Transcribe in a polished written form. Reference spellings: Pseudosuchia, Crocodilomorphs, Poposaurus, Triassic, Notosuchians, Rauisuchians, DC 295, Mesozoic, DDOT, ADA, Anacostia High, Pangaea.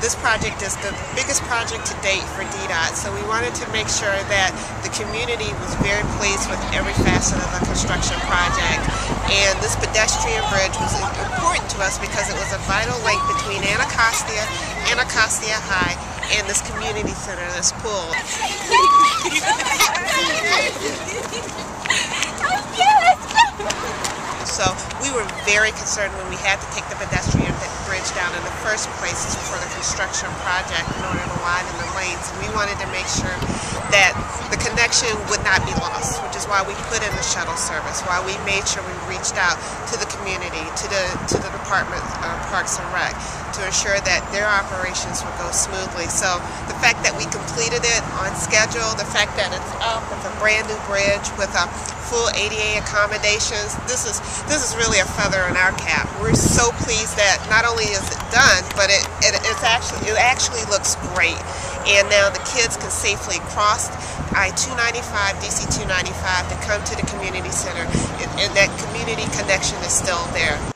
This project is the biggest project to date for DDOT, so we wanted to make sure that the community was very pleased with every facet of the construction project. And this pedestrian bridge was important to us because it was a vital link between Anacostia, Anacostia High, and this community center, this pool. So we were very concerned when we had to take the pedestrian bridge down in the first place for the construction project in order to widen the lanes. And we wanted to make sure that the connection would not be lost, which is why we put in the shuttle service, why we made sure we reached out to the community, to the Department of Parks and Rec, to ensure that their operations would go smoothly. So the fact that we completed it on schedule, the fact that it's up with a brand new bridge with a full ADA accommodations, this is really a feather in our cap. We're so pleased that not only is it done, but it actually looks great. And now the kids can safely cross I-295, DC 295 to come to the community center, and that community connection is still there.